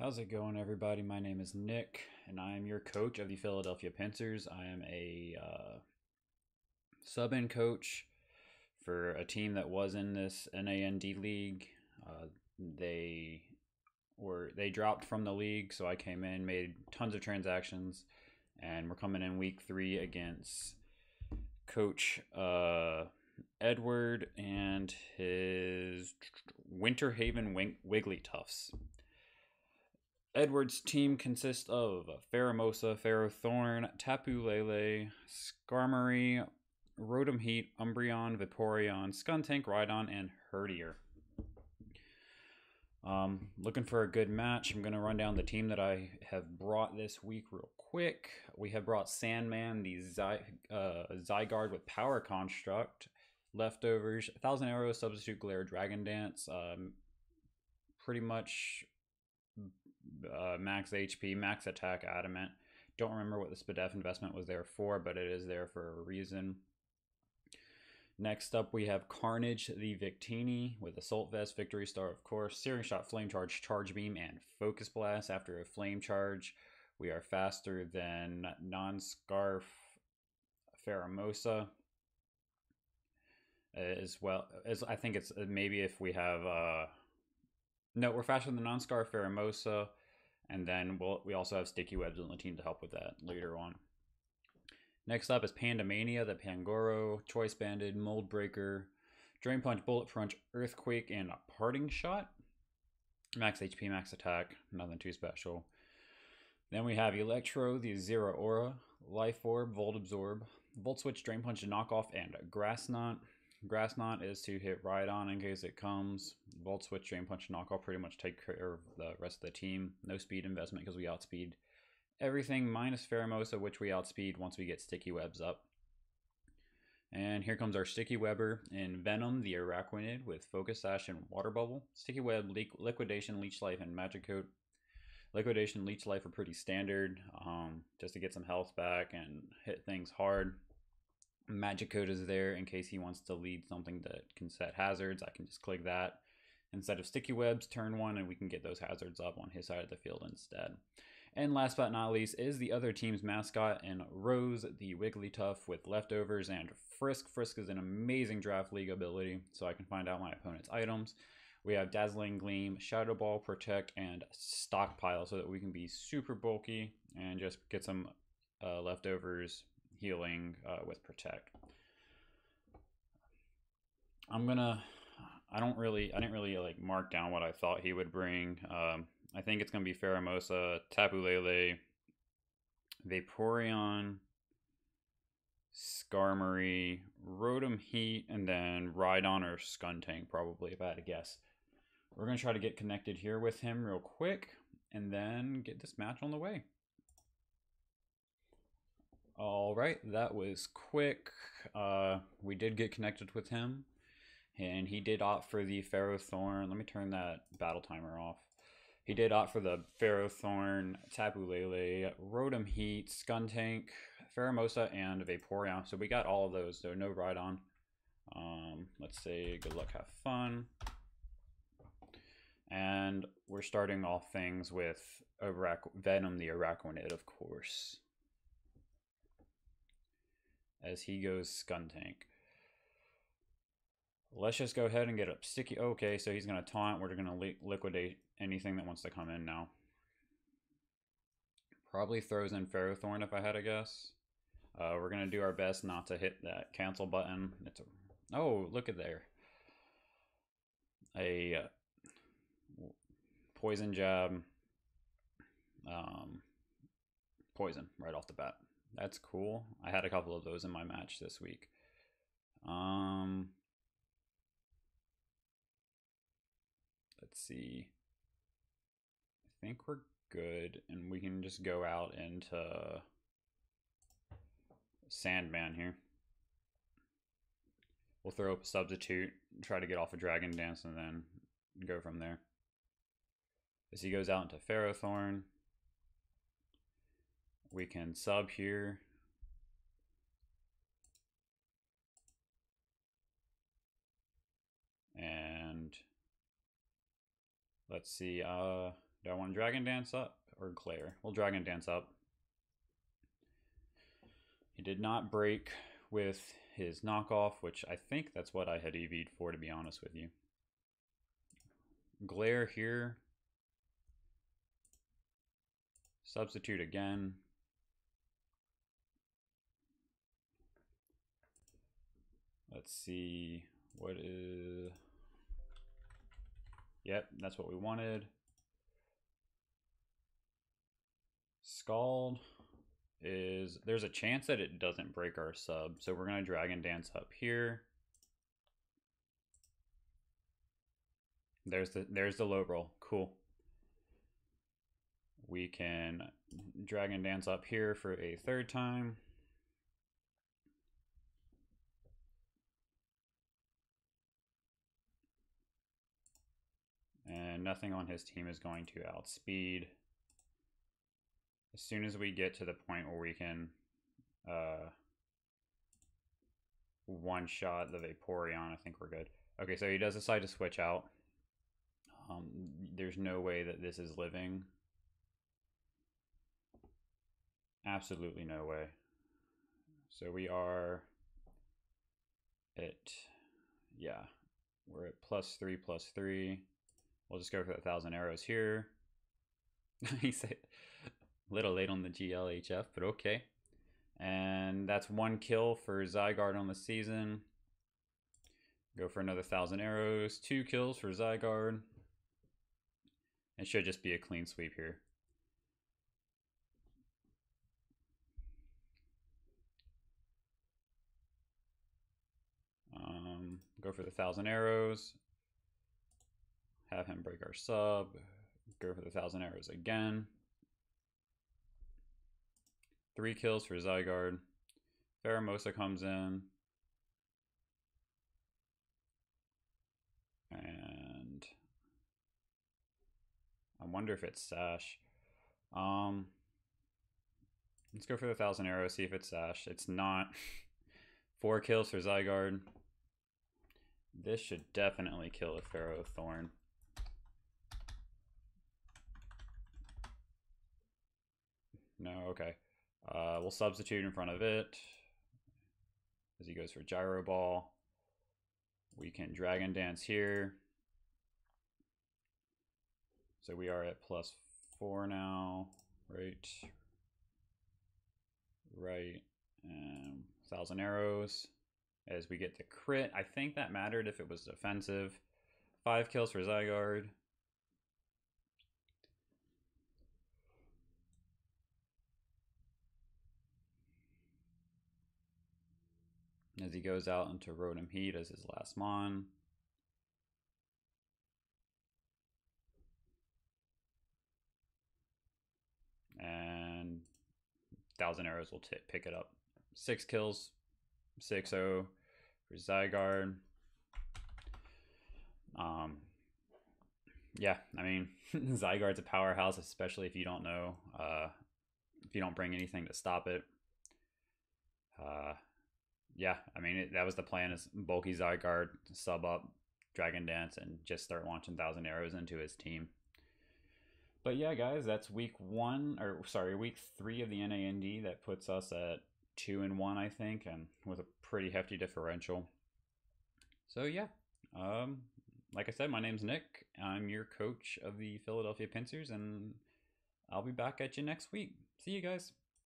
How's it going, everybody? My name is Nick, and I am your coach of the Philadelphia Pinsirs. I am a sub-in coach for a team that was in this NAND league. They dropped from the league, so I came in, made tons of transactions, and we're coming in week 3 against Coach Edward and his Winter Haven Wigglytufts. Edward's team consists of Pheromosa, Ferrothorn, Tapu Lele, Skarmory, Rotom Heat, Umbreon, Vaporeon, Skuntank, Rhydon, and Herdier. Looking for a good match. I'm going to run down the team that I have brought this week real quick. We have brought Sandman, the Zygarde with Power Construct, Leftovers, Thousand Arrows, Substitute, Glare, Dragon Dance. Pretty much... max HP, max attack, adamant. Don't remember what the SPDEF investment was there for, but it is there for a reason. Next up, we have Carnage the Victini with Assault Vest, Victory Star, of course, Searing Shot, Flame Charge, Charge Beam, and Focus Blast. After a Flame Charge, we are faster than non-Scarf Pheromosa. As well as, I think it's maybe if we have... No, we're faster than non-Scarf Pheromosa, and then we also have Sticky Webs on the team to help with that later on. Next up is Pandamania, the Pangoro, Choice Banded, Mold Breaker, Drain Punch, Bullet Punch, Earthquake, and a Parting Shot. Max HP, max attack, nothing too special. Then we have Electro, the Zero Aura, Life Orb, Volt Absorb, Volt Switch, Drain Punch, Knockoff, and Grass Knot. Grass Knot is to hit Rhydon in case it comes. Volt Switch, Drain Punch, Knockoff pretty much take care of the rest of the team. No speed investment because we outspeed everything minus Pheromosa, which we outspeed once we get Sticky Webs up. And here comes our Sticky Webber in Venom, the Araquanid, with Focus Sash and Water Bubble. Sticky Web, Liquidation, Leech Life, and Magic Coat. Liquidation, Leech Life are pretty standard just to get some health back and hit things hard. Magic Coat is there in case he wants to lead something that can set hazards. I can just click that instead of Sticky Webs, turn 1, and we can get those hazards up on his side of the field instead. And last but not least is the other team's mascot in Rose, the Wigglytuff with Leftovers and Frisk. Frisk is an amazing draft league ability, so I can find out my opponent's items. We have Dazzling Gleam, Shadow Ball, Protect, and Stockpile so that we can be super bulky and just get some leftovers healing with Protect. I didn't really like mark down what I thought he would bring. I think it's gonna be Pheromosa, Tapu Lele, Vaporeon, Skarmory, Rotom Heat, and then Rhydon or Skuntank probably, if I had to guess. We're gonna try to get connected here with him real quick and then get this match on the way. All right, that was quick. We did get connected with him, and he did opt for the Ferrothorn. Let me turn that battle timer off. He did opt for the Ferrothorn, Tapu Lele, Rotom Heat, Skuntank, Pheromosa, and Vaporeon. So we got all of those, so no Rhydon. Let's say good luck, have fun. And we're starting off things with Venom the Araquanid, of course, as he goes Skuntank. Let's just go ahead and get up Sticky. Okay, so he's going to taunt. We're going to liquidate anything that wants to come in now. Probably throws in Ferrothorn if I had to guess. We're going to do our best not to hit that cancel button. It's a... Oh, look at there. A poison jab. Poison right off the bat. That's cool. I had a couple of those in my match this week. Let's see. I think we're good, and we can just go out into Sandman here. We'll throw up a Substitute, try to get off a Dragon Dance, and then go from there. As he goes out into Ferrothorn, we can sub here. And let's see, Do I want Dragon Dance up or Glare? We'll Dragon Dance up. He did not break with his knockoff, which I think that's what I had EV'd for, to be honest with you. Glare here. Substitute again. Let's see, what is... Yep, that's what we wanted. Scald is... There's a chance that it doesn't break our sub, so we're going to Dragon Dance up here. There's the low roll. Cool. We can Dragon Dance up here for a third time. And nothing on his team is going to outspeed. As soon as we get to the point where we can one-shot the Vaporeon, I think we're good. Okay, so he does decide to switch out. There's no way that this is living. Absolutely no way. So we are at, yeah, we're at +3/+3. We'll just go for 1,000 arrows here. He said, little late on the GLHF, but okay. And that's one kill for Zygarde on the season. Go for another 1,000 arrows. 2 kills for Zygarde. It should just be a clean sweep here. Go for the 1,000 arrows. Have him break our sub, go for the 1,000 arrows again. 3 kills for Zygarde. Pheromosa comes in. And I wonder if it's Sash. Let's go for the 1,000 arrows, see if it's Sash. It's not. 4 kills for Zygarde. This should definitely kill a Ferrothorn. No, okay. We'll substitute in front of it. As he goes for Gyro Ball. We can Dragon Dance here. So we are at +4 now. Right. Right. 1,000 arrows. As we get the crit. I think that mattered if it was defensive. 5 kills for Zygarde. As he goes out into Rotom Heat as his last mon. And 1,000 arrows will pick it up. 6 kills, 6-0 for Zygarde. Yeah, I mean, Zygarde's a powerhouse, especially if you don't know, if you don't bring anything to stop it. Yeah, I mean, that was the plan, is bulky Zygarde, sub up, Dragon Dance, and just start launching 1,000 arrows into his team. But yeah, guys, that's week 3 of the NAND. That puts us at 2-1, I think, and with a pretty hefty differential. So yeah, like I said, my name's Nick. I'm your coach of the Philadelphia Pinsirs, and I'll be back at you next week. See you guys.